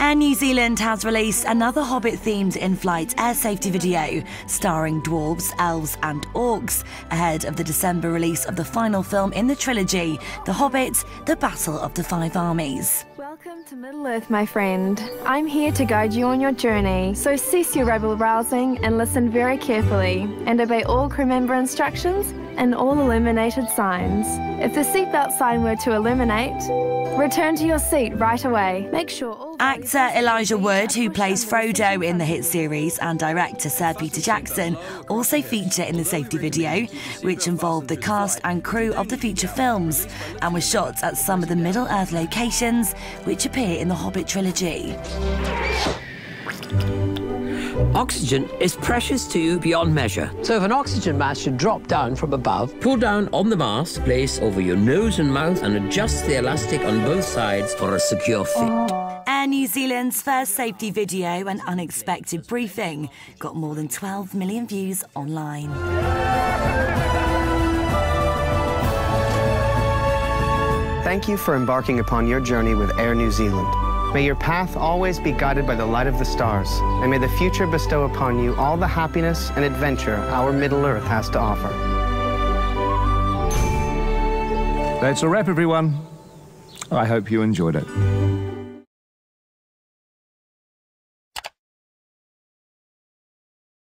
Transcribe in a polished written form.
Air New Zealand has released another Hobbit-themed in-flight air safety video starring dwarves, elves and orcs ahead of the December release of the final film in the trilogy, The Hobbit: The Battle of the Five Armies. Welcome to Middle Earth, my friend. I'm here to guide you on your journey, so cease your rabble-rousing and listen very carefully and obey all crew member instructions and all illuminated signs. If the seatbelt sign were to illuminate, return to your seat right away. Make sure all... Actor Elijah Wood, who plays Frodo in the hit series, and director Sir Peter Jackson also feature in the safety video, which involved the cast and crew of the feature films and was shot at some of the Middle Earth locations which appear in the Hobbit trilogy. Oxygen is precious to you beyond measure. So if an oxygen mask should drop down from above, pull down on the mask, place over your nose and mouth, and adjust the elastic on both sides for a secure fit. Air New Zealand's first safety video, An Unexpected Briefing, got more than 12 million views online. Thank you for embarking upon your journey with Air New Zealand. May your path always be guided by the light of the stars, and may the future bestow upon you all the happiness and adventure our Middle Earth has to offer. That's a wrap, everyone. I hope you enjoyed it.